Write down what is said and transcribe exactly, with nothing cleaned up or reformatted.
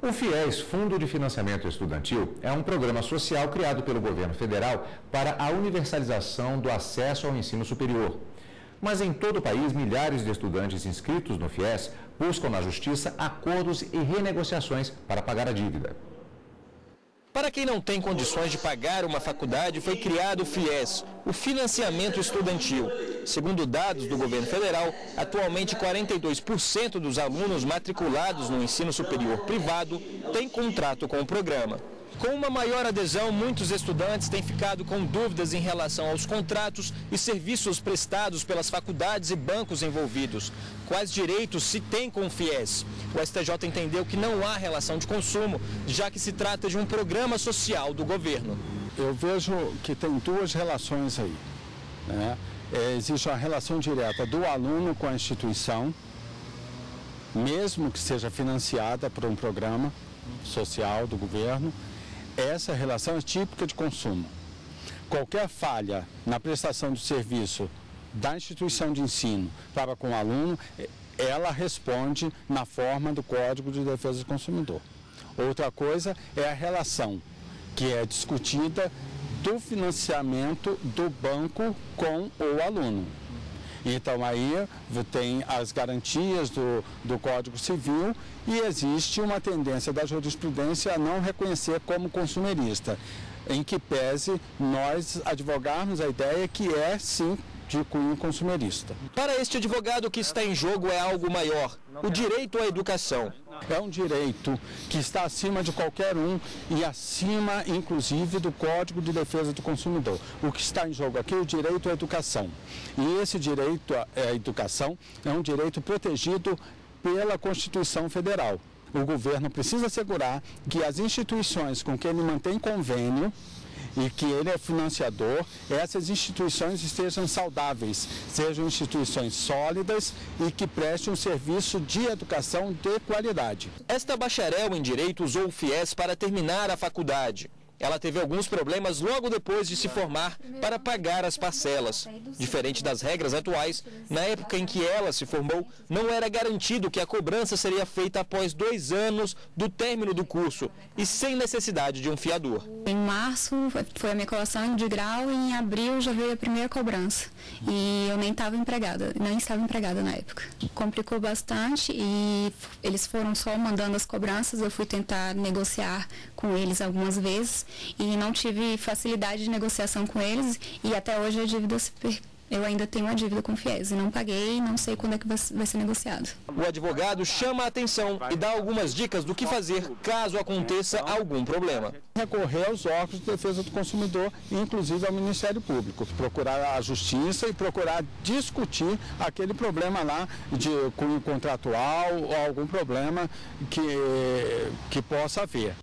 O FIES, Fundo de Financiamento Estudantil, é um programa social criado pelo governo federal para a universalização do acesso ao ensino superior. Mas em todo o país, milhares de estudantes inscritos no FIES buscam na Justiça acordos e renegociações para pagar a dívida. Para quem não tem condições de pagar uma faculdade, foi criado o FIES, o financiamento estudantil. Segundo dados do governo federal, atualmente quarenta e dois por cento dos alunos matriculados no ensino superior privado têm contrato com o programa. Com uma maior adesão, muitos estudantes têm ficado com dúvidas em relação aos contratos e serviços prestados pelas faculdades e bancos envolvidos. Quais direitos se tem com o FIES? O S T J entendeu que não há relação de consumo, já que se trata de um programa social do governo. Eu vejo que tem duas relações aí, né? É, existe a relação direta do aluno com a instituição, mesmo que seja financiada por um programa social do governo. Essa relação é típica de consumo. Qualquer falha na prestação do serviço da instituição de ensino para com o aluno, ela responde na forma do Código de Defesa do Consumidor. Outra coisa é a relação que é discutida do financiamento do banco com o aluno. Então aí tem as garantias do, do Código Civil e existe uma tendência da jurisprudência a não reconhecer como consumerista, em que pese nós advogarmos a ideia que é sim de cunho consumerista. Para este advogado, o que está em jogo é algo maior, o direito à educação. É um direito que está acima de qualquer um e acima, inclusive, do Código de Defesa do Consumidor. O que está em jogo aqui é o direito à educação. E esse direito à educação é um direito protegido pela Constituição Federal. O governo precisa assegurar que as instituições com que ele mantém convênio e que ele é financiador, essas instituições estejam saudáveis, sejam instituições sólidas e que prestem um serviço de educação de qualidade. Esta bacharel em Direito usou o FIES para terminar a faculdade. Ela teve alguns problemas logo depois de se formar para pagar as parcelas. Diferente das regras atuais, na época em que ela se formou, não era garantido que a cobrança seria feita após dois anos do término do curso e sem necessidade de um fiador. Em março foi a minha colação de grau e em abril já veio a primeira cobrança. E eu nem estava empregada, nem estava empregada na época. Complicou bastante e eles foram só mandando as cobranças, eu fui tentar negociar com eles algumas vezes. E não tive facilidade de negociação com eles e até hoje a dívida se per... eu ainda tenho uma dívida com o FIES e não paguei e não sei quando é que vai ser negociado. O advogado chama a atenção e dá algumas dicas do que fazer caso aconteça algum problema. Recorrer aos órgãos de defesa do consumidor, inclusive ao Ministério Público. Procurar a justiça e procurar discutir aquele problema lá de cunho contratual ou algum problema que, que possa haver.